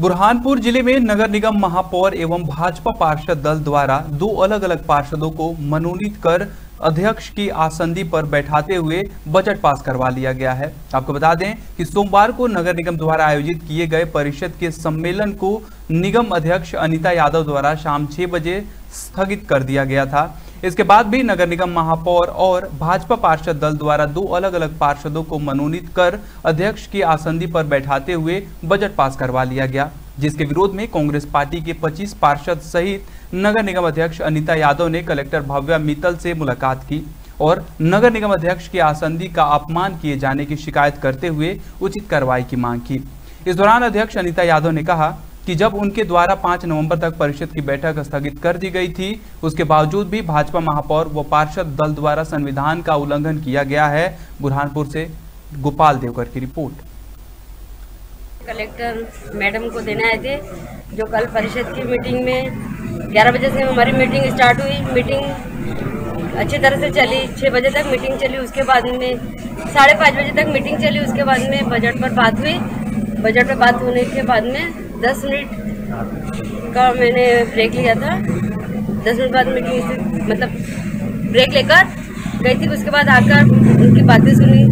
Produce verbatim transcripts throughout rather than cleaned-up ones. बुरहानपुर जिले में नगर निगम महापौर एवं भाजपा पार्षद दल द्वारा दो अलग अलग पार्षदों को मनोनीत कर अध्यक्ष की आसंदी पर बैठाते हुए बजट पास करवा लिया गया है। आपको बता दें कि सोमवार को नगर निगम द्वारा आयोजित किए गए परिषद के सम्मेलन को निगम अध्यक्ष अनिता यादव द्वारा शाम छह बजे स्थगित कर दिया गया था। इसके बाद भी नगर निगम महापौर और भाजपा पार्षद दल द्वारा दो अलग अलग पार्षदों को मनोनीत कर अध्यक्ष की आसंदी पर बैठाते हुए बजट पास करवा लिया गया, जिसके विरोध में कांग्रेस पार्टी के पच्चीस पार्षद सहित नगर निगम अध्यक्ष अनिता यादव ने कलेक्टर भव्या मित्तल से मुलाकात की और नगर निगम अध्यक्ष की आसंदी का अपमान किए जाने की शिकायत करते हुए उचित कार्रवाई की मांग की। इस दौरान अध्यक्ष अनिता यादव ने कहा कि जब उनके द्वारा पाँच नवंबर तक परिषद की बैठक स्थगित कर दी गई थी, उसके बावजूद भी भाजपा महापौर व पार्षद दल द्वारा संविधान का उल्लंघन किया गया है। बुरहानपुर से गोपाल देवकर की रिपोर्ट। कलेक्टर मैडम को देने आए थे, जो कल परिषद की मीटिंग में ग्यारह बजे से हमारी मीटिंग स्टार्ट हुई। मीटिंग अच्छी तरह से चली, छः बजे तक मीटिंग चली, उसके बाद में साढ़े पाँच बजे तक मीटिंग चली, उसके बाद में बजट पर बात हुई। बजट पर बात होने के बाद में दस मिनट का मैंने ब्रेक लिया था। दस मिनट बाद मीटिंग मतलब ब्रेक लेकर गई थी, उसके बाद आकर उनकी बातें सुनी।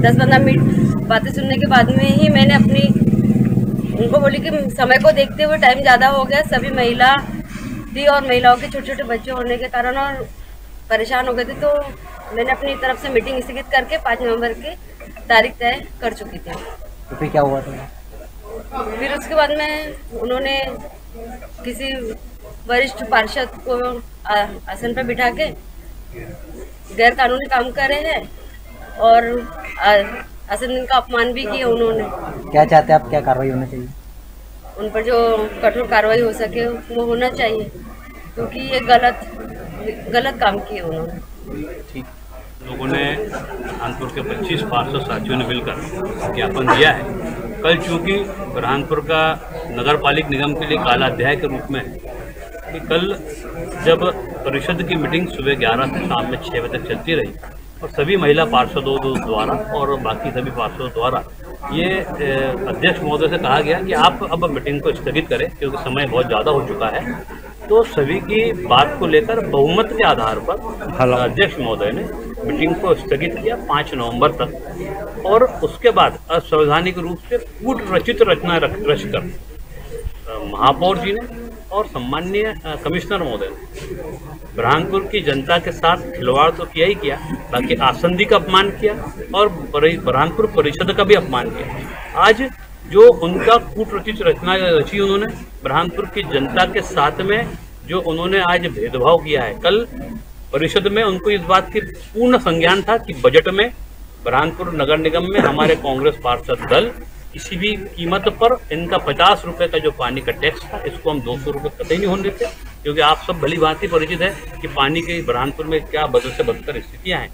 दस पंद्रह मिनट बातें सुनने के बाद में ही मैंने अपनी उनको बोली कि समय को देखते हुए टाइम ज़्यादा हो गया। सभी महिला थी और महिलाओं के छोटे छोटे बच्चे होने के कारण और परेशान हो गए थे, तो मैंने अपनी तरफ से मीटिंग स्थगित करके पाँच नवंबर की तारीख तय कर चुकी थी। तो फिर क्या हुआ था? फिर उसके बाद में उन्होंने किसी वरिष्ठ पार्षद को आसन पर बिठा के गैर कानूनी काम करे हैं और आसन का अपमान भी किया उन्होंने। क्या चाहते हैं आप, क्या कार्रवाई होना चाहिए उन पर? जो कठोर कार्रवाई हो सके वो होना चाहिए, क्योंकि ये गलत गलत काम किए उन्होंने। ठीक, लोगों ने कानपुर के पच्चीस पार्षद साथियों ने मिलकर ज्ञापन दिया है। कल चूँकि बुरहानपुर का नगर पालिक निगम के लिए काला अध्याय के रूप में कि कल जब परिषद की मीटिंग सुबह ग्यारह से शाम में छः बजे तक चलती रही और सभी महिला पार्षदों द्वारा और बाकी सभी पार्षदों द्वारा ये अध्यक्ष महोदय से कहा गया कि आप अब मीटिंग को स्थगित करें क्योंकि समय बहुत ज़्यादा हो चुका है, तो सभी की बात को लेकर बहुमत के आधार पर अध्यक्ष महोदय ने मीटिंग को स्थगित किया पाँच नवंबर तक और उसके बाद असंवैधानिक रूप से कूट रचित रचना रचकर महापौर जी ने और सम्माननीय कमिश्नर महोदय ने बुरहानपुर की जनता के साथ खिलवाड़ तो किया ही किया, बाकी आसंदी का अपमान किया और बुरहानपुर परिषद का भी अपमान किया। आज जो उनका कूट रचित रचना रची उन्होंने बुरहानपुर की जनता के साथ में जो उन्होंने आज भेदभाव किया है, कल परिषद में उनको इस बात की पूर्ण संज्ञान था कि बजट में बुरहानपुर नगर निगम में हमारे कांग्रेस पार्षद दल किसी भी कीमत पर इनका पचास रुपये का जो पानी का टैक्स था इसको हम दो सौ रुपये कतई नहीं होने देते, क्योंकि आप सब भली भांति परिचित है कि पानी के बुरहानपुर में क्या बदल से बदतर स्थितियाँ हैं।